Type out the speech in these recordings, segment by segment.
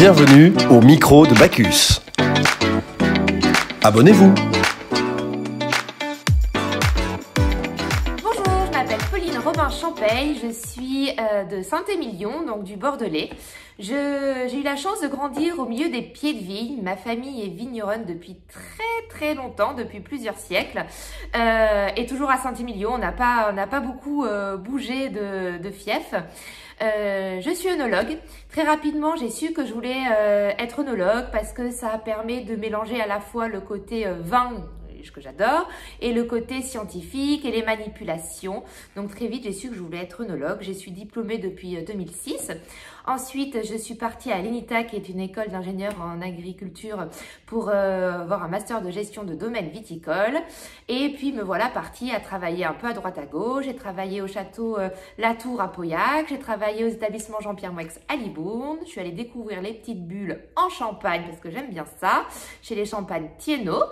Bienvenue au micro de Bacchus. Abonnez-vous. Bonjour, je m'appelle Pauline Robin Champeil, je suis de Saint-Émilion, donc du Bordelais. J'ai eu la chance de grandir au milieu des pieds de vigne. Ma famille est vigneronne depuis très longtemps, depuis plusieurs siècles. Et toujours à Saint-Émilion, on n'a pas beaucoup bougé de fief. Je suis œnologue. Très rapidement, j'ai su que je voulais être œnologue parce que ça permet de mélanger à la fois le côté vin, que j'adore, et le côté scientifique et les manipulations. Donc très vite, j'ai su que je voulais être œnologue. Je suis diplômée depuis 2006. Ensuite, je suis partie à l'ENITA, qui est une école d'ingénieurs en agriculture, pour avoir un master de gestion de domaine viticole. Et puis, me voilà partie à travailler un peu à droite à gauche. J'ai travaillé au château la Tour à Poillac. J'ai travaillé aux établissements Jean-Pierre Mouex à Libourne. Je suis allée découvrir les petites bulles en Champagne, parce que j'aime bien ça, chez les Champagnes Thienot.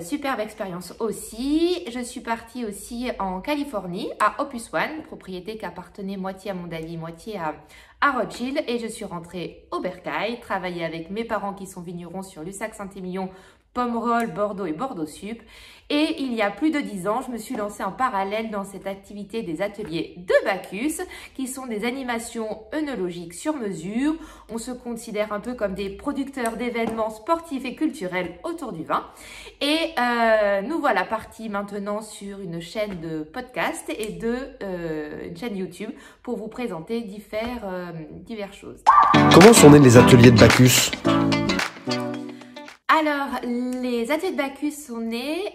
Superbe expérience aussi. Je suis partie aussi en Californie, à Opus One, propriété qui appartenait moitié à Mondavi, moitié à Rothschild, et je suis rentrée au Bercail, travailler avec mes parents qui sont vignerons sur Lussac Saint-Émilion, Pomerol, Bordeaux et Bordeaux-Sup. Et il y a plus de 10 ans, je me suis lancée en parallèle dans cette activité des ateliers de Bacchus, qui sont des animations œnologiques sur mesure. On se considère un peu comme des producteurs d'événements sportifs et culturels autour du vin. Et nous voilà partis maintenant sur une chaîne de podcast et une chaîne YouTube pour vous présenter diverses choses. Comment sont nés les ateliers de Bacchus ? Alors, les ateliers de Bacchus sont nés,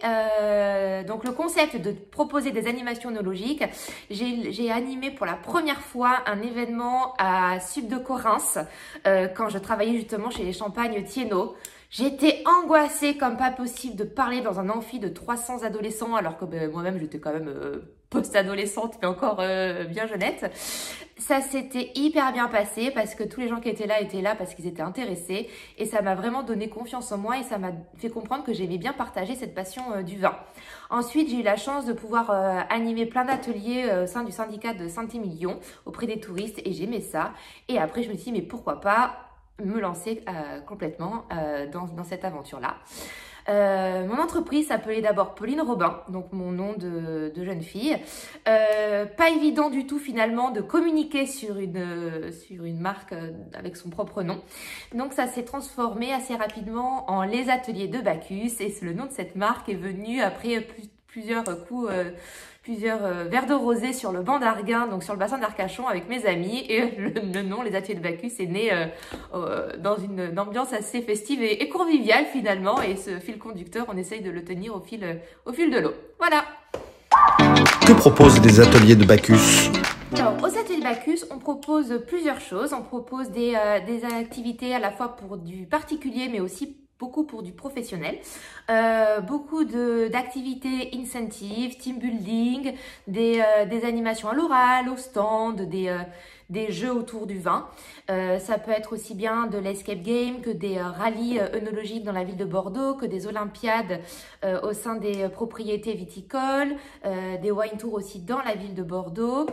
donc le concept de proposer des animations œnologiques. J'ai animé pour la première fois un événement à Sud de Corinthe, quand je travaillais justement chez les Champagnes Thienot. J'étais angoissée comme pas possible de parler dans un amphi de 300 adolescents, alors que moi-même j'étais quand même post-adolescente, mais encore bien jeunette. Ça s'était hyper bien passé parce que tous les gens qui étaient là parce qu'ils étaient intéressés, et ça m'a vraiment donné confiance en moi et ça m'a fait comprendre que j'aimais bien partager cette passion du vin. Ensuite, j'ai eu la chance de pouvoir animer plein d'ateliers au sein du syndicat de Saint-Émilion auprès des touristes, et j'aimais ça. Et après, je me suis dit mais pourquoi pas me lancer complètement dans cette aventure-là. Mon entreprise s'appelait d'abord Pauline Robin, donc mon nom de jeune fille. Pas évident du tout finalement de communiquer sur une marque avec son propre nom. Donc ça s'est transformé assez rapidement en Les Ateliers de Bacchus, et le nom de cette marque est venu après plusieurs verres de rosé sur le banc d'Arguin, donc sur le bassin d'Arcachon avec mes amis, et le nom Les Ateliers de Bacchus est né dans une ambiance assez festive et conviviale finalement, et ce fil conducteur, on essaye de le tenir au fil de l'eau. Voilà. Que proposent les ateliers de Bacchus ? Alors, aux ateliers de Bacchus, on propose plusieurs choses. On propose des activités à la fois pour du particulier, mais aussi beaucoup pour du professionnel, beaucoup d'activités incentives, team building, des animations à l'oral, au stand, des jeux autour du vin. Ça peut être aussi bien de l'escape game que des rallyes œnologiques dans la ville de Bordeaux, que des olympiades au sein des propriétés viticoles, des wine tours aussi dans la ville de Bordeaux.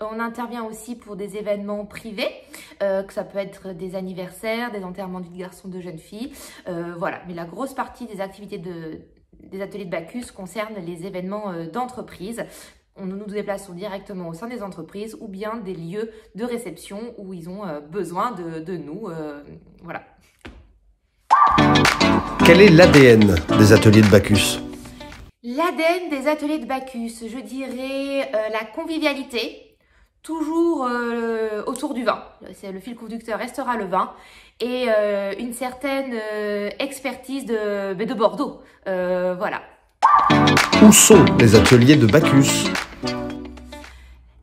On intervient aussi pour des événements privés, que ça peut être des anniversaires, des enterrements de vie de garçons, de jeunes filles. Voilà, mais la grosse partie des activités des ateliers de Bacchus concerne les événements d'entreprise. Nous déplaçons directement au sein des entreprises ou bien des lieux de réception où ils ont besoin de nous. Voilà. Quel est l'ADN des ateliers de Bacchus ? L'ADN des ateliers de Bacchus, je dirais la convivialité. Toujours autour du vin, le fil conducteur restera le vin, et une certaine expertise de Bordeaux, voilà. Où sont les ateliers de Bacchus ?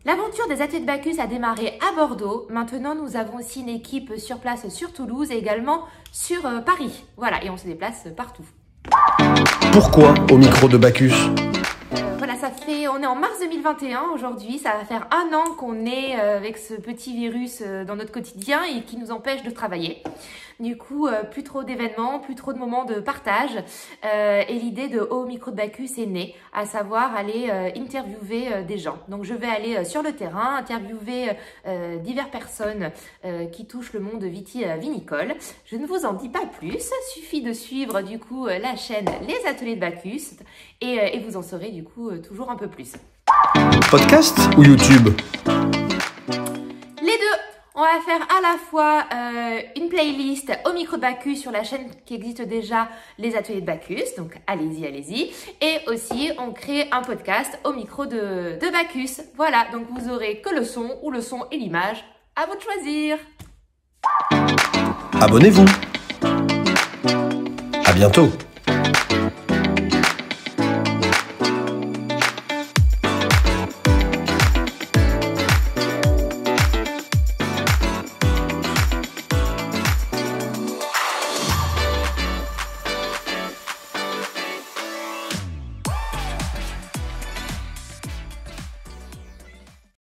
L'aventure des ateliers de Bacchus a démarré à Bordeaux. Maintenant, nous avons aussi une équipe sur place sur Toulouse et également sur Paris. Voilà, et on se déplace partout. Pourquoi au micro de Bacchus ? Voilà, ça on est en mars 2021 aujourd'hui, ça va faire un an qu'on est avec ce petit virus dans notre quotidien et qui nous empêche de travailler. Du coup, plus trop d'événements, plus trop de moments de partage. Et l'idée de Au micro de Bacchus est née, à savoir aller interviewer des gens. Donc je vais aller sur le terrain, interviewer diverses personnes qui touchent le monde vitivinicole. Je ne vous en dis pas plus, suffit de suivre du coup la chaîne Les Ateliers de Bacchus et vous en saurez du coup toujours un peu plus. Podcast ou YouTube ? Les deux. On va faire à la fois une playlist Au micro de Bacchus sur la chaîne qui existe déjà, Les Ateliers de Bacchus, donc allez-y, allez-y. Et aussi, on crée un podcast Au micro de Bacchus. Voilà, donc vous aurez que le son ou le son et l'image, à vous de choisir. Abonnez-vous. À bientôt.